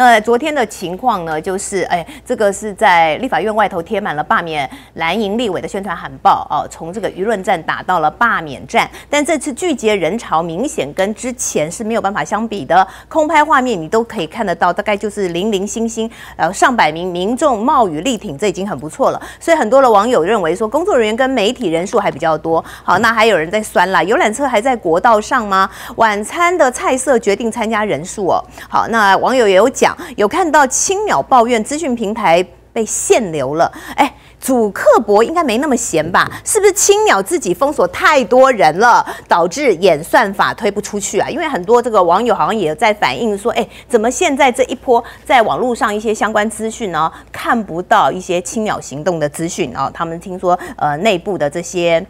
那昨天的情况呢，就是这个是在立法院外头贴满了罢免蓝营立委的宣传喊报哦，从这个舆论战打到了罢免战。但这次聚集人潮明显跟之前是没有办法相比的，空拍画面你都可以看得到，大概就是零零星星，上百名民众冒雨力挺，这已经很不错了。所以很多的网友认为说，工作人员跟媒体人数还比较多。好，那还有人在酸啦，游览车还在国道上吗？晚餐的菜色决定参加人数哦。好，那网友也有讲，有看到青鸟抱怨资讯平台被限流了，祖克伯应该没那么闲吧？是不是青鸟自己封锁太多人了，导致演算法推不出去啊？因为很多这个网友好像也在反映说，怎么现在这一波在网络上一些相关资讯呢，看不到一些青鸟行动的资讯啊？他们听说内部的这些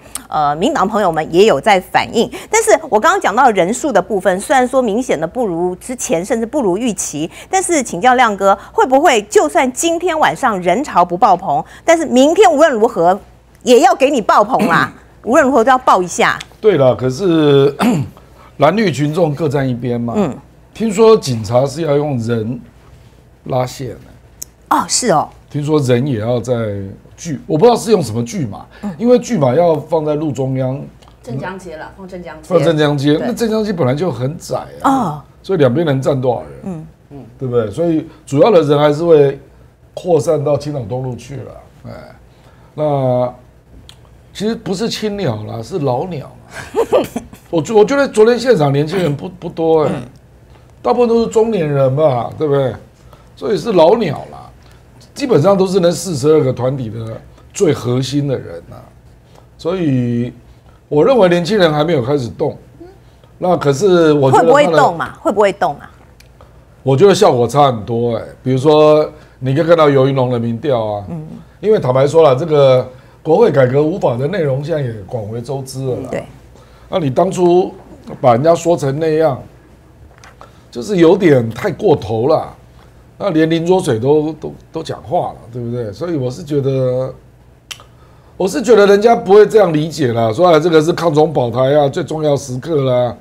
民党朋友们也有在反映。但是我刚刚讲到人数的部分，虽然说明显的不如之前，甚至不如预期，但是请教亮哥，会不会就算今天晚上人潮不爆棚，但是明天无论如何也要给你爆棚啦，无论如何都要爆一下。对了，可是蓝绿群众各站一边嘛。嗯，听说警察是要用人拉线的。哦，是哦。听说人也要在锯，我不知道是用什么锯嘛，因为锯嘛要放在路中央。镇江街啦，放镇江街。放镇江街，那镇江街本来就很窄啊。哦。所以两边能站多少人？嗯嗯，对不对？所以主要的人还是会扩散到青岛东路去了。那其实不是青鸟啦，是老鸟。我觉得昨天现场年轻人不多大部分都是中年人吧，对不对？所以是老鸟啦，基本上都是那42个团体的最核心的人呐。所以我认为年轻人还没有开始动。那可是我觉得会不会动嘛？会不会动啊？我觉得效果差很多比如说你可以看到游盈隆的民调啊。因为坦白说了，这个国会改革五法的内容现在也广为周知了啦。对，那你当初把人家说成那样，就是有点太过头了。那连林濁水都讲话了，对不对？所以我是觉得人家不会这样理解啦，说这个是抗中保台啊，最重要时刻啦。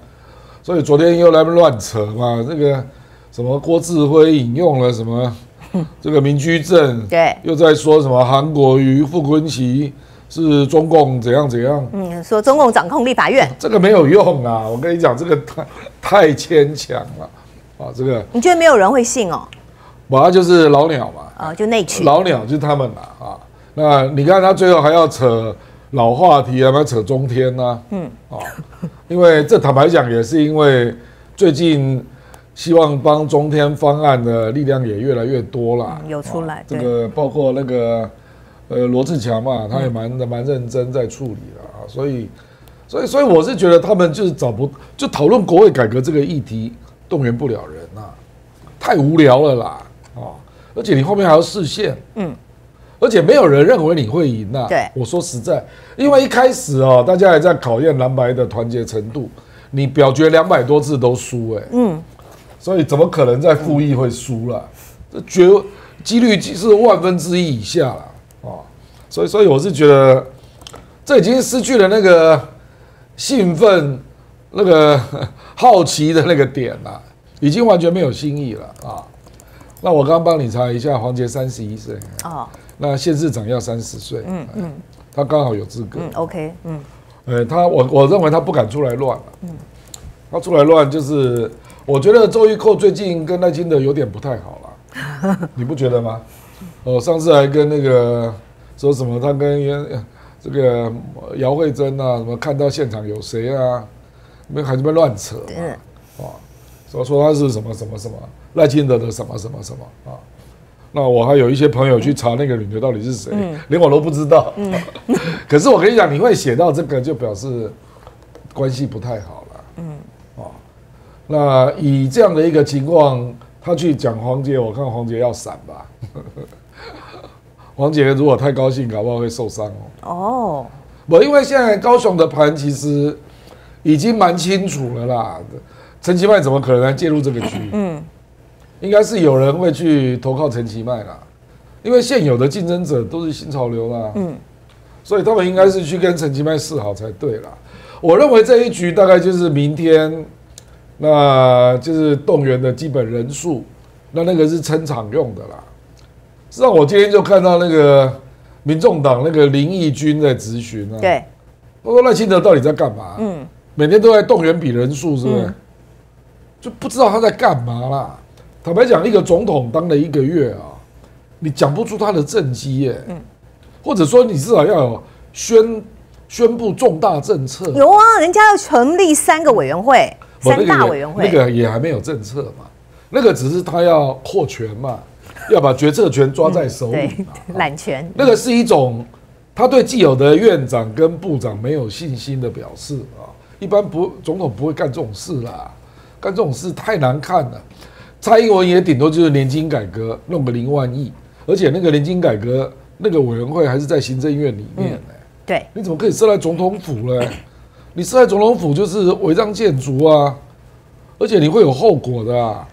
所以昨天又来乱扯嘛，这个什么郭智辉引用了什么。这个民居证，对，又在说什么韩国瑜、傅崐萁是中共怎样怎样？说中共掌控立法院，这个没有用啊！我跟你讲，这个太牵强了啊！这个你觉得没有人会信哦？本来就是老鸟嘛，就内群老鸟就是他们啦啊！那你看他最后还要扯老话题，还要扯中天啊，因为这坦白讲也是因为最近。希望帮中天方案的力量也越来越多啦，有出来。这个包括那个罗智强嘛，他也蛮认真在处理了啊，所以我是觉得他们就是就讨论国会改革这个议题动员不了人呐，太无聊了啦啊！而且你后面还要释宪，而且没有人认为你会赢呐。对，我说实在，因为一开始哦，大家还在考验蓝白的团结程度，你表决200多次都输所以怎么可能在复议会输啦？这几率是1/1000以下啦啊！所以我是觉得这已经失去了那个兴奋、那个好奇的那个点啦，已经完全没有新意了啊！那我刚刚帮你查一下，黄捷31岁哦，那县市长要30岁，他刚好有资格，OK，我认为他不敢出来乱了，他出来乱就是。我觉得周玉蔻最近跟赖清德有点不太好了，你不觉得吗？上次还跟那个说什么，他跟这个姚慧珍啊，什么看到现场有谁啊，还是被乱扯嘛，说他是什么什么什么赖清德的什么什么什么啊。那我还有一些朋友去查那个女的到底是谁，连我都不知道。可是我跟你讲，你会写到这个，就表示关系不太好了。那以这样的一个情况，他去讲黄捷，我看黄捷要闪吧。黄捷如果太高兴，搞不好会受伤哦。不，因为现在高雄的盘其实已经蛮清楚了啦。陈其迈怎么可能来介入这个局？应该是有人会去投靠陈其迈啦，因为现有的竞争者都是新潮流啦。所以他们应该是去跟陈其迈示好才对啦。我认为这一局大概就是明天。那就是动员的基本人数，那个是撑场用的啦。实际上我今天就看到那个民众党那个林义君在质询啊，对，我说赖清德到底在干嘛？嗯，每天都在动员比人数，是不是？嗯、就不知道他在干嘛啦。坦白讲，一个总统当了一个月啊，你讲不出他的政绩耶、欸，嗯，或者说你至少要有宣布重大政策。有啊，人家要成立3个委员会。三大委员会那个也还没有政策嘛，那个只是他要扩权嘛，要把决策权抓在手里嘛，揽权。那个是一种他对既有的院长跟部长没有信心的表示啊。一般总统不会干这种事啦，干这种事太难看了。蔡英文也顶多就是年金改革弄个0万亿，而且那个年金改革那个委员会还是在行政院里面、欸、对，你怎么可以设在总统府嘞？你设在总统府就是违章建筑啊，而且你会有后果的、啊，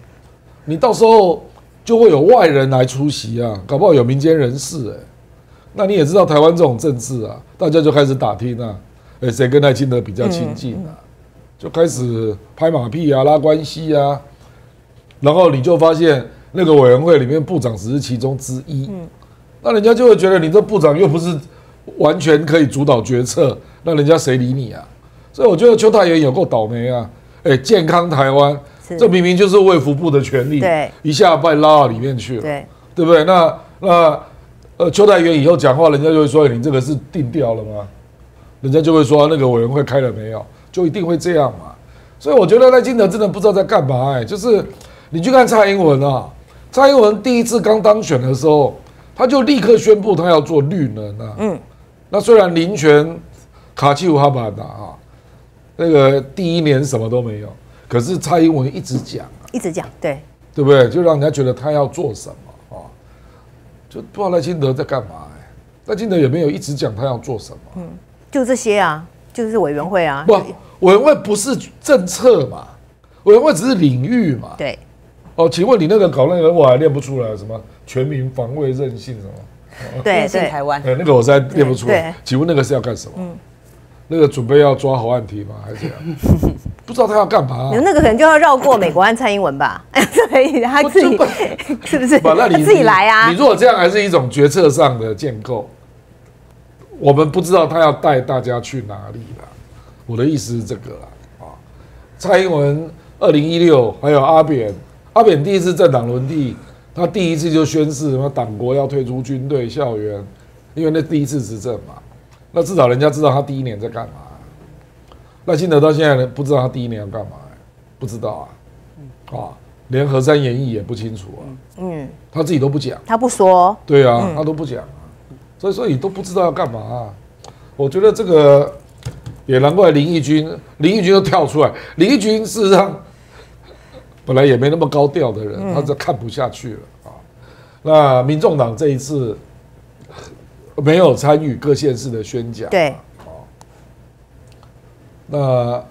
你到时候就会有外人来出席啊，搞不好有民间人士哎、欸。那你也知道台湾这种政治啊，大家就开始打听啊，哎、欸、谁跟赖清德比较亲近啊，就开始拍马屁啊，拉关系啊，然后你就发现那个委员会里面部长只是其中之一，那人家就会觉得你这部长又不是完全可以主导决策，那人家谁理你啊？所以我觉得邱泰源有够倒霉啊！哎、欸，健康台湾，这明明就是卫福部的权利，一下被拉到里面去了，对不对？那邱泰源以后讲话，人家就会说你这个是定调了吗？人家就会说那个委员会开了没有，就一定会这样嘛。所以我觉得赖清德真的不知道在干嘛哎、欸，就是你去看蔡英文啊，蔡英文第一次刚当选的时候，他就立刻宣布他要做绿能啊，嗯，那虽然林权卡丘哈巴达啊。那个第一年什么都没有，可是蔡英文一直讲、啊，一直讲，对，对不对？就让人家觉得他要做什么啊，就不知道赖清德在干嘛哎、欸。赖清德也没有一直讲他要做什么，嗯，就这些啊，就是委员会啊，不，委员会不是政策嘛，委员会只是领域嘛，对。哦，请问你那个搞那个我还念不出来，什么全民防卫韧性什么？对对，台湾，那个我实在念不出来。请问那个是要干什么？嗯。那个准备要抓侯汉廷吗？还是怎样？不知道他要干嘛、啊。那个可能就要绕过美国和蔡英文吧？对，他自己是不是？那你自己来啊！你如果这样，还是一种决策上的建构。我们不知道他要带大家去哪里啦。我的意思是这个啦。啊，蔡英文2016，还有阿扁第一次政党轮替，他第一次就宣示什么党国要退出军队、校园，因为那第一次执政嘛。那至少人家知道他第一年在干嘛、啊。赖清德到现在不知道他第一年要干嘛、欸，不知道啊，啊，连河山演义也不清楚啊，嗯，他自己都不讲，他不说，对啊，他都不讲、啊，所以说你都不知道要干嘛、啊。我觉得这个也难怪林义君都跳出来，林义君事实上本来也没那么高调的人，他就看不下去了啊。那民众党这一次。没有参与各县市的宣讲，对，哦，那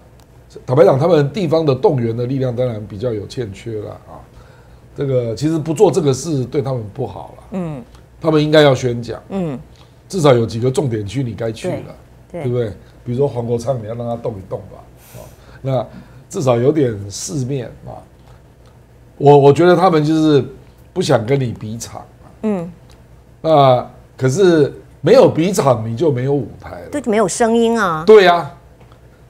坦白讲，他们地方的动员的力量当然比较有欠缺了啊。这个其实不做这个事对他们不好了，嗯，他们应该要宣讲，嗯，至少有几个重点区你该去了， 对不对？比如说黄国昌，你要让他动一动吧，啊、哦，那至少有点世面啊。我觉得他们就是不想跟你比场、啊、嗯，那。可是没有比场，你就没有舞台了，对，没有声音啊。对啊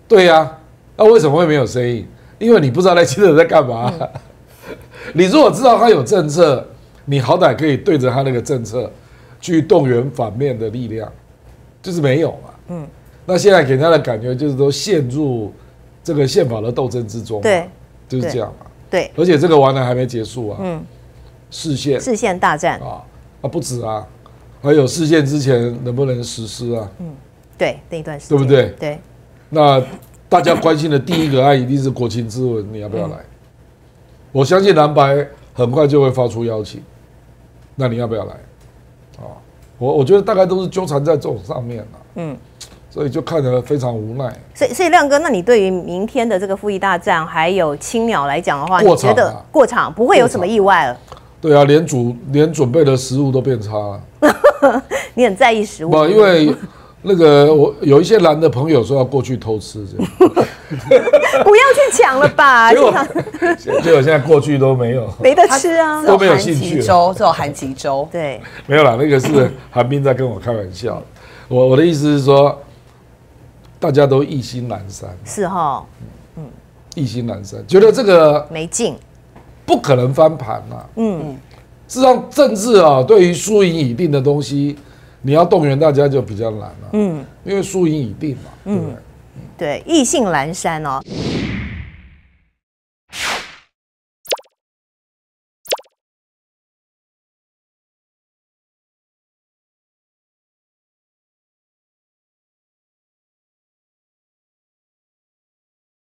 对啊，那、啊、为什么会没有声音？因为你不知道赖清德在干嘛、啊。嗯、你如果知道他有政策，你好歹可以对着他那个政策去动员反面的力量，就是没有嘛。嗯，那现在给他的感觉就是都陷入这个宪法的斗争之中，对，就是这样嘛。对，而且这个完了还没结束啊。嗯，释宪大战啊，啊不止啊。还有事件之前能不能实施啊？嗯，对，那一段时间，对不对？对。那大家关心的第一个案一定是国情咨文，你要不要来？我相信蓝白很快就会发出邀请，那你要不要来？啊，我觉得大概都是纠缠在这种上面了。嗯，所以就看得非常无奈。所以亮哥，那你对于明天的这个复议大战还有青鸟来讲的话，你觉得过场不会有什么意外了？对啊，连准备的食物都变差了。你很在意食物，因为那个我有一些蓝的朋友说要过去偷吃，这样不要去抢了吧？结果现在过去都没有，没得吃啊，都没有兴趣。只有韩吉粥，对，没有啦，那个是韩冰在跟我开玩笑。我的意思是说，大家都一心阑珊，是哈，嗯，一心阑珊，觉得这个没劲，不可能翻盘啦。嗯，事实上政治啊，对于输赢已定的东西。你要动员大家就比较难了，嗯，因为输赢已定嘛，嗯，对，意兴阑珊哦。